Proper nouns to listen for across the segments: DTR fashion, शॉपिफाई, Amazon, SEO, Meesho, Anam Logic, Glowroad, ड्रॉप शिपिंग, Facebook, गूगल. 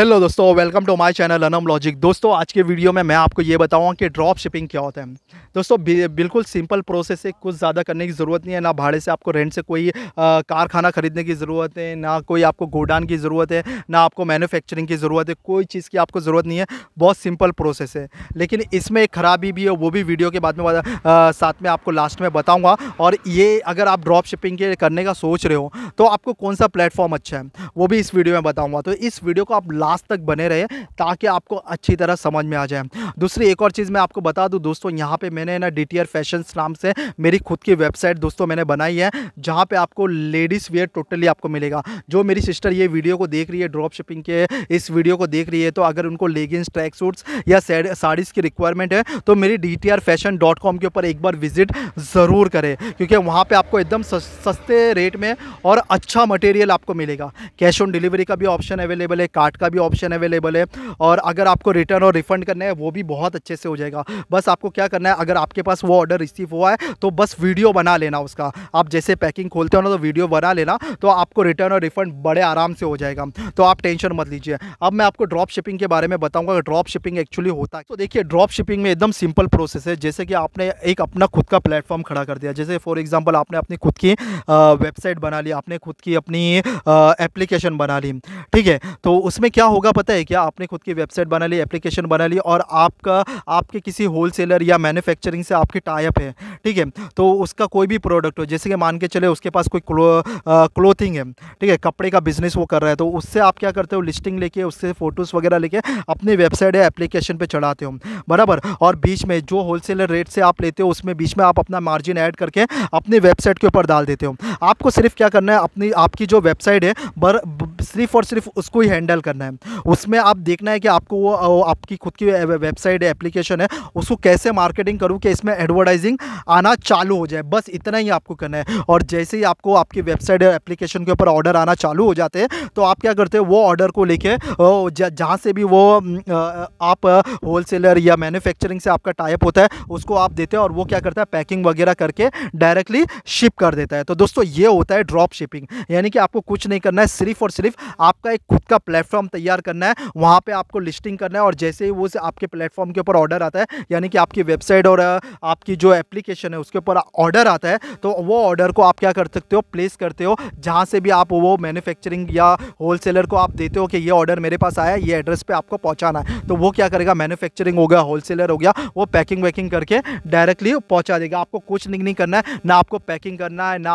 Hello दोस्तों, welcome to my channel Anam logic. दोस्तों आज के वीडियो में मैं आपको ये बताऊंगा कि ड्रॉप शिपिंग क्या होता है। दोस्तों बिल्कुल सिंपल प्रोसेस है, कुछ ज़्यादा करने की ज़रूरत नहीं है। ना भाड़े से आपको रेंट से कोई कारखाना खरीदने की ज़रूरत है, ना कोई आपको गोडाउन की ज़रूरत है, ना आपको मैन्युफैक्चरिंग की ज़रूरत है। कोई चीज़ की आपको ज़रूरत नहीं है, बहुत सिंपल प्रोसेस है। लेकिन इसमें एक खराबी भी है, वो भी वीडियो के बाद में साथ में आपको लास्ट में बताऊँगा। और ये अगर आप ड्रॉप शिपिंग के करने का सोच रहे हो तो आपको कौन सा प्लेटफॉर्म अच्छा है वो भी इस वीडियो में बताऊँगा। तो इस वीडियो को आप लास्ट तक बने रहे ताकि आपको अच्छी तरह समझ में आ जाए। दूसरी एक और चीज़ मैं आपको बता दूं दोस्तों, यहाँ पे मैंने ना DTR फैशन नाम से मेरी खुद की वेबसाइट दोस्तों मैंने बनाई है, जहाँ पे आपको लेडीज़ वेयर टोटली आपको मिलेगा। जो मेरी सिस्टर ये वीडियो को देख रही है, ड्रॉप शिपिंग के इस वीडियो को देख रही है, तो अगर उनको लेगिंग्स, ट्रैक सूट्स या साड़ीज़ की रिक्वायरमेंट है तो मेरी DTR fashion.com के ऊपर एक बार विजिट ज़रूर करें, क्योंकि वहाँ पर आपको एकदम सस्ते रेट में और अच्छा मटेरियल आपको मिलेगा। कैश ऑन डिलीवरी का भी ऑप्शन अवेलेबल है, कार्ट का भी ऑप्शन अवेलेबल है, और अगर आपको रिटर्न और रिफंड करना है वो भी बहुत अच्छे से हो जाएगा। बस आपको क्या करना है, अगर आपके पास वो ऑर्डर रिसीव हुआ है तो बस वीडियो बना लेना उसका। आप जैसे पैकिंग खोलते हो ना तो वीडियो बना लेना, तो आपको रिटर्न और रिफंड बड़े आराम से हो जाएगा। तो आप टेंशन मत लीजिए। अब मैं आपको ड्रॉप शिपिंग के बारे में बताऊँगा कि ड्रॉप शिपिंग एक्चुअली होता है। तो देखिए ड्रॉप शिपिंग में एकदम सिंपल प्रोसेस है। जैसे कि आपने एक अपना खुद का प्लेटफॉर्म खड़ा कर दिया, जैसे फॉर एग्जाम्पल आपने अपनी खुद की वेबसाइट बना ली, आपने खुद की अपनी एप्लीकेशन बना ली, ठीक है। तो उसमें क्या होगा पता है क्या, आपने खुद की वेबसाइट बना ली, एप्लीकेशन बना ली, और आपके किसी होलसेलर या मैन्युफैक्चरिंग से आपकी टाई अप है, ठीक है। तो उसका कोई भी प्रोडक्ट हो, जैसे कि मान के चले उसके पास कोई क्लोथिंग है, ठीक है, कपड़े का बिजनेस वो कर रहा है, तो उससे आप क्या करते हो, लिस्टिंग लेके उससे फ़ोटोज़ वगैरह लेके अपनी वेबसाइट या एप्लीकेशन पर चढ़ाते हो, बराबर। और बीच में जो होलसेलर रेट से आप लेते हो उसमें बीच में आप अपना मार्जिन ऐड करके अपनी वेबसाइट के ऊपर डाल देते हो। आपको सिर्फ क्या करना है, आपकी जो वेबसाइट है सिर्फ और सिर्फ उसको ही हैंडल करना है। उसमें आप देखना है कि आपको वो आपकी खुद की वेबसाइट है, एप्लीकेशन है, उसको कैसे मार्केटिंग करूँ कि इसमें एडवर्टाइजिंग आना चालू हो जाए, बस इतना ही आपको करना है। और जैसे ही आपको आपकी वेबसाइट या एप्लीकेशन के ऊपर ऑर्डर आना चालू हो जाते हैं तो आप क्या करते हो, वो ऑर्डर को लेके जहाँ से भी वो आप होलसेलर या मैन्युफैक्चरिंग से आपका टाई अप होता है उसको आप देते हो, और वो क्या करता है, पैकिंग वगैरह करके डायरेक्टली शिप कर देता है। तो दोस्तों ये होता है ड्रॉप शिपिंग, यानी कि आपको कुछ नहीं करना है, सिर्फ और सिर्फ आपका एक खुद का प्लेटफॉर्म तैयार करना है, वहाँ पे आपको लिस्टिंग करना है, और जैसे ही वो आपके प्लेटफॉर्म के ऊपर ऑर्डर आता है, यानी कि आपकी वेबसाइट और आपकी जो एप्लीकेशन है उसके ऊपर ऑर्डर आता है, तो वो ऑर्डर को आप क्या कर सकते हो, प्लेस करते हो। जहाँ से भी आप वो मैन्युफैक्चरिंग या होलसेलर को आप देते हो कि ये ऑर्डर मेरे पास आया है, ये एड्रेस पर आपको पहुँचाना है, तो वो क्या करेगा, मैन्युफैक्चरिंग हो गया, होलसेलर हो गया, वो पैकिंग वैकिंग करके डायरेक्टली पहुँचा देगा। आपको कुछ नहीं करना है, ना आपको पैकिंग करना है, ना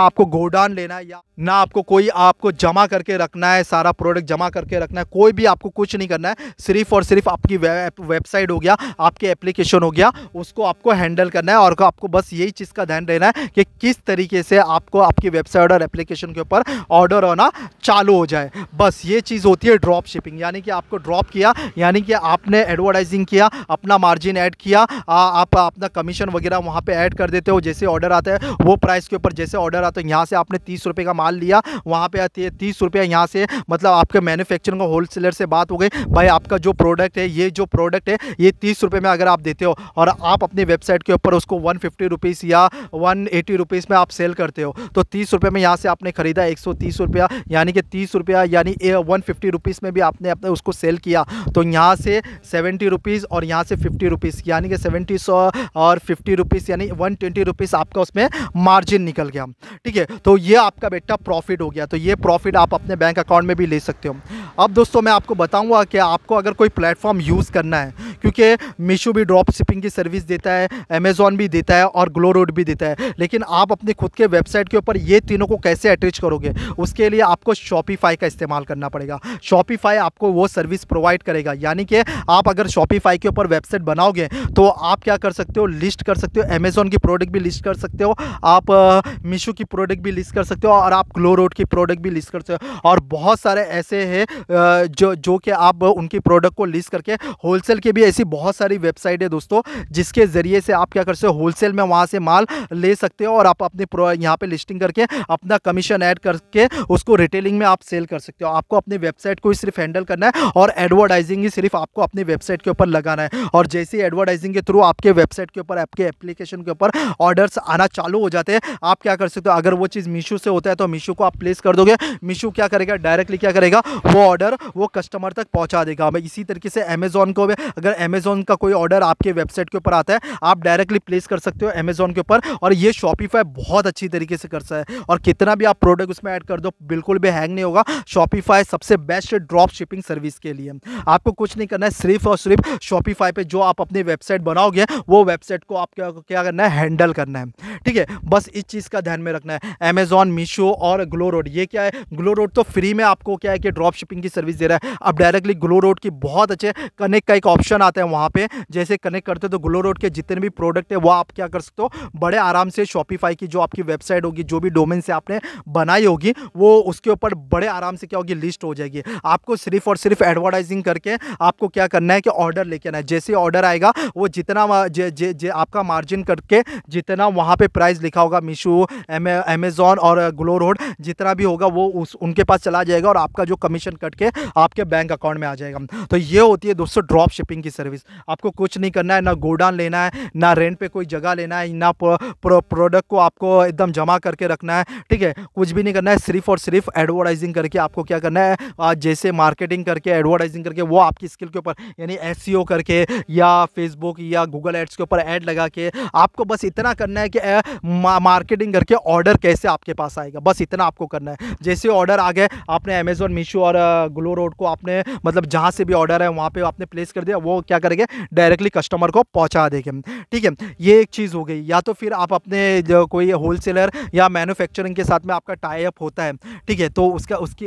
आपको गोडाउन लेना है, या ना आपको कोई आपको जमा करके रखना है, सारा प्रोडक्ट जमा करके रखना है, कोई भी आपको कुछ नहीं करना है। सिर्फ और सिर्फ आपकी वेबसाइट हो गया, आपके एप्लीकेशन हो गया, उसको आपको हैंडल करना है। और आपको बस यही चीज़ का ध्यान रहना है कि किस तरीके से आपको आपकी वेबसाइट और एप्लीकेशन के ऊपर ऑर्डर होना चालू हो जाए, बस ये चीज़ होती है ड्रॉप शिपिंग। यानी कि आपको ड्रॉप किया, यानी कि आपने एडवर्टाइजिंग किया, अपना मार्जिन ऐड किया, आप अपना कमीशन वगैरह वहाँ पर ऐड कर देते हो। जैसे ऑर्डर आता है वो प्राइस के ऊपर, जैसे ऑर्डर आता है, यहाँ से आपने 30 रुपये का माल लिया, वहाँ पर आती है 30 रुपये, यहाँ से मतलब आपके मैन्युफैक्चरिंग और होलसेलर से बात हो गई, भाई आपका जो प्रोडक्ट है, ये जो प्रोडक्ट है ये 30 रुपये में अगर आप देते हो और आप अपनी वेबसाइट के ऊपर उसको 150 रुपीज़ या 180 रुपीज़ में आप सेल करते हो, तो 30 रुपये में यहाँ से आपने खरीदा 130 रुपया, यानी कि 30 रुपया यानी 150 रुपीज़ में भी आपने अपने उसको सेल किया, तो यहाँ से 70 रुपीज़ और यहाँ से 50 रुपीज़, यानी कि 70 और 50 रुपीज़ यानी 120 रुपीज़ आपका उसमें मार्जिन निकल गया, ठीक है। तो ये आपका बेटा प्रॉफिट हो गया। तो ये प्रॉफिट आप अपने बैंक अकाउंट में भी ले सकते हो। अब दोस्तों मैं आपको बताऊंगा कि आपको अगर कोई प्लेटफॉर्म यूज़ करना है, क्योंकि मीशो भी ड्रॉप शिपिंग की सर्विस देता है, अमेज़ॉन भी देता है और ग्लोरोड भी देता है, लेकिन आप अपने खुद के वेबसाइट के ऊपर ये तीनों को कैसे अटैच करोगे, उसके लिए आपको शॉपिफाई का इस्तेमाल करना पड़ेगा। शॉपिफाई आपको वो सर्विस प्रोवाइड करेगा, यानी कि आप अगर शॉपिफाई के ऊपर वेबसाइट बनाओगे तो आप क्या कर सकते हो, लिस्ट कर सकते हो, अमेज़ॉन की प्रोडक्ट भी लिस्ट कर सकते हो, आप मीशो की प्रोडक्ट भी लिस्ट कर सकते हो, और आप ग्लोरोड की प्रोडक्ट भी लिस्ट कर सकते हो। और बहुत सारे ऐसे हैं जो कि आप उनकी प्रोडक्ट को लिस्ट करके, होलसेल के भी ऐसी बहुत सारी वेबसाइट है दोस्तों जिसके ज़रिए से आप क्या कर सकते हो, होलसेल में वहाँ से माल ले सकते हो, और आप अपने यहाँ पे लिस्टिंग करके अपना कमीशन ऐड करके उसको रिटेलिंग में आप सेल कर सकते हो। आपको अपनी वेबसाइट को ही सिर्फ हैंडल करना है और एडवर्टाइजिंग ही सिर्फ आपको अपनी वेबसाइट के ऊपर लगाना है, और जैसे ही एडवर्टाइजिंग के थ्रू आपके वेबसाइट के ऊपर, आपके एप्लीकेशन के ऊपर ऑर्डर्स आना चालू हो जाते हैं, आप क्या कर सकते हो, अगर वो चीज़ मीशो से होता है तो मीशो को आप प्लेस कर दोगे, मीशो क्या करेगा, डायरेक्टली क्या करेगा, वो ऑर्डर वो कस्टमर तक पहुंचा देगा। इसी तरीके से अमेज़ॉन को भी, अगर अमेज़ॉन का कोई ऑर्डर आपके वेबसाइट के ऊपर आता है, आप डायरेक्टली प्लेस कर सकते हो अमेज़ॉन के ऊपर। और ये शॉपिफाई बहुत अच्छी तरीके से करता है, और कितना भी आप प्रोडक्ट उसमें ऐड कर दो बिल्कुल भी हैंग नहीं होगा। शॉपिफाई सबसे बेस्ट ड्रॉप शिपिंग सर्विस के लिए, आपको कुछ नहीं करना है, सिर्फ और सिर्फ शॉपिफाई पे जो आप अपनी वेबसाइट बनाओगे वो वेबसाइट को आप क्या करना है, हैंडल करना है। ठीक है, बस इस चीज़ का ध्यान में रखना है। अमेज़ॉन, मीशो और ग्लोरोड, ये क्या है, ग्लोरोड तो फ्री में आपको क्या है कि ड्रॉप शिपिंग की सर्विस दे रहा है। आप डायरेक्टली ग्लोरोड की बहुत अच्छे कनेक्ट का एक ऑप्शन आता है, वहाँ पे जैसे कनेक्ट करते हो तो ग्लोरोड के जितने भी प्रोडक्ट है वो आप क्या कर सकते हो, बड़े आराम से शॉपिफाई की जो आपकी वेबसाइट होगी, जो भी डोमेन से आपने बनाई होगी, वो उसके ऊपर बड़े आराम से क्या होगी, लिस्ट हो जाएगी। आपको सिर्फ और सिर्फ एडवर्टाइजिंग करके आपको क्या करना है कि ऑर्डर लेके आना है। जैसे ऑर्डर आएगा वो जितना आपका मार्जिन करके जितना वहाँ पे प्राइस लिखा होगा मीशो, अमेज़ॉन और ग्लोरोड, जितना भी होगा वो उनके पास चला जाएगा, और आपका जो कमीशन कट के आपके बैंक अकाउंट में आ जाएगा। तो ये होती है दोस्तों ड्रॉप शिपिंग की सर्विस। आपको कुछ नहीं करना है, ना गोडाउन लेना है, ना रेंट पे कोई जगह लेना है, ना प्रोडक्ट को आपको एकदम जमा करके रखना है। ठीक है, कुछ भी नहीं करना है, सिर्फ और सिर्फ एडवर्टाइजिंग करके आपको क्या करना है, जैसे मार्केटिंग करके, एडवर्टाइजिंग करके, वो आपकी स्किल के ऊपर, यानी SEO करके या फेसबुक या गूगल एड्स के ऊपर ऐड लगा के आपको बस इतना करना है कि मार्केटिंग करके ऑर्डर कैसे आपके पास आएगा, बस इतना आपको करना है। जैसे ऑर्डर आ गए, आपने अमेज़ॉन, मीशो और ग्लोरोड को आपने मतलब जहाँ से भी ऑर्डर है वहाँ पे आपने प्लेस कर दिया, वो क्या करेंगे, डायरेक्टली कस्टमर को पहुँचा देंगे। ठीक है, ये एक चीज़ हो गई। या तो फिर आप अपने कोई होलसेलर या मैन्युफैक्चरिंग के साथ में आपका टाई अप होता है, ठीक है, तो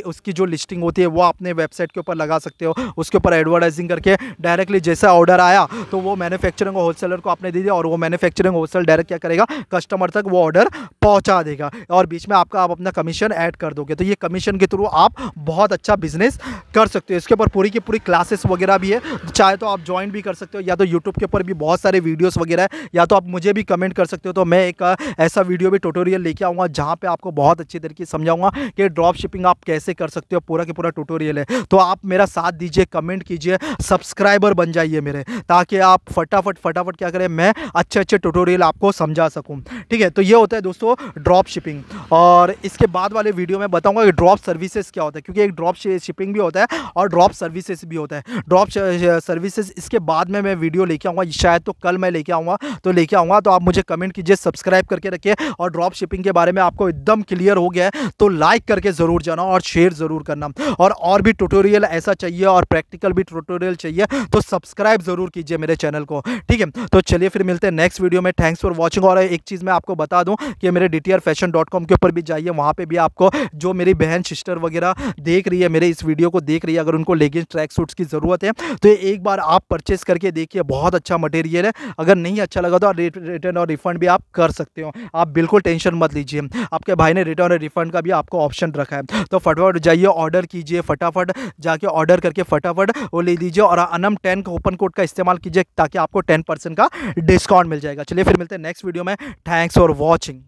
उसकी जो लिस्टिंग होती है वो अपने वेबसाइट के ऊपर लगा सकते हो, उसके ऊपर एडवर्टाइजिंग करके डायरेक्टली जैसा ऑर्डर आया तो वो मैन्युफैक्चरिंग होलसेलर को आपने दे दिया, और वो मैन्युफैक्चरिंग होलसेलर डायरेक्ट क्या करेगा, कस्टमर तक वो ऑर्डर पहुंचा देगा, और बीच में आपका आप अपना कमीशन ऐड कर दोगे। तो ये कमीशन के थ्रू आप बहुत अच्छा बिजनेस कर सकते हो। इसके ऊपर पूरी की पूरी क्लासेस वगैरह भी है, चाहे तो आप ज्वाइन भी कर सकते हो, या तो यूट्यूब के ऊपर भी बहुत सारे वीडियोज़ वगैरह है, या तो आप मुझे भी कमेंट कर सकते हो। तो मैं एक ऐसा वीडियो भी ट्यूटोरियल लेके आऊँगा जहाँ पर आपको बहुत अच्छी तरीके से समझाऊँगा कि ड्रॉप शिपिंग आप कैसे कर सकते हो, पूरा के पूरा ट्यूटोरियल है। तो आप मेरा साथ दीजिए, कमेंट कीजिए, सब्सक्राइबर बन जाइए मेरे, ताकि आप फटाफट क्या करें, मैं अच्छे ट्यूटोरियल आपको समझा सकूं। ठीक है, तो ये होता है दोस्तों ड्रॉप शिपिंग। और इसके बाद वाले वीडियो में बताऊंगा कि ड्रॉप सर्विसेज क्या होता है, क्योंकि एक ड्रॉप शिपिंग भी होता है और ड्रॉप सर्विसेज भी होता है। ड्रॉप सर्विसेज इसके बाद में मैं वीडियो लेके आऊँगा, शायद तो कल मैं लेके आऊँगा, तो लेके आऊँगा। तो आप मुझे कमेंट कीजिए, सब्सक्राइब करके रखिए, और ड्रॉप शिपिंग के बारे में आपको एकदम क्लियर हो गया है तो लाइक करके ज़रूर जाना और शेयर ज़रूर करना, और भी ट्यूटोरियल ऐसा चाहिए और प्रैक्टिकल भी ट्यूटोरियल चाहिए तो सब्सक्राइब ज़रूर कीजिए मेरे चैनल को। ठीक है, तो चलिए फिर मिलते हैं नेक्स्ट वीडियो में। Thanks for watching. और एक चीज़ मैं आपको बता दूं कि मेरे dtrfashion.com के ऊपर भी जाइए, वहाँ पे भी आपको जो मेरी बहन सिस्टर वगैरह देख रही है, मेरे इस वीडियो को देख रही है, अगर उनको लेगिंग्स, ट्रैक सूट्स की ज़रूरत है तो एक बार आप परचेस करके देखिए, बहुत अच्छा मटेरियल है। अगर नहीं अच्छा लगा तो रिटर्न और रिफंड भी आप कर सकते हो, आप बिल्कुल टेंशन मत लीजिए, आपके भाई ने रिटर्न और रिफंड का भी आपको ऑप्शन रखा है। तो फटाफट जाइए, ऑर्डर कीजिए, फटाफट जाके ऑर्डर करके फटाफट वो ले लीजिए, और anam10 का ओपन कोड का इस्तेमाल कीजिए ताकि आपको 10% का डिस्काउंट मिल जाएगा। चलिए फिर मिलते हैं नेक्स्ट वीडियो में। Thanks for watching.